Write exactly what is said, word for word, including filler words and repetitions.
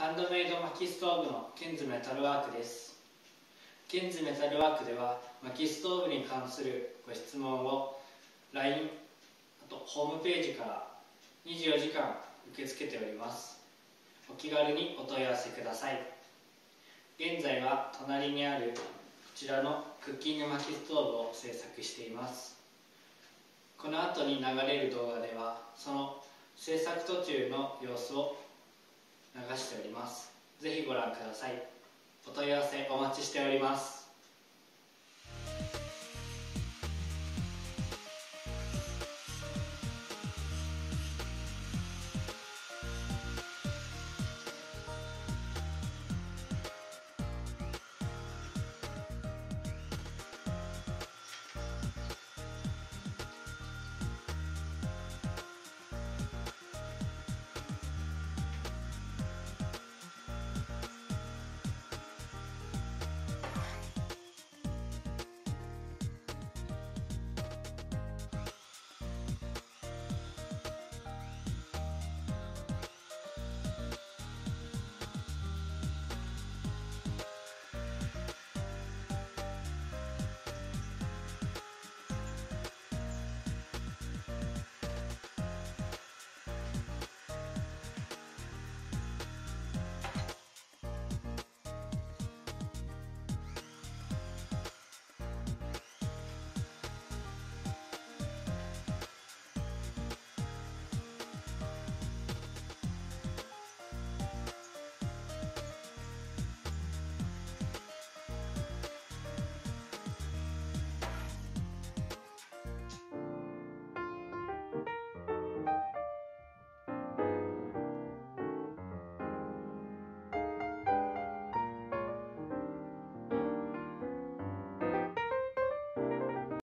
ハンドメイド薪ストーブのケンズメタルワークです。ケンズメタルワークでは薪ストーブに関するご質問を ライン、 あとホームページからにじゅうよじかん受け付けております。お気軽にお問い合わせください。現在は隣にあるこちらのクッキング薪ストーブを制作しています。この後に流れる動画ではその制作途中の様子を流しております。ぜひご覧ください。お問い合わせお待ちしております。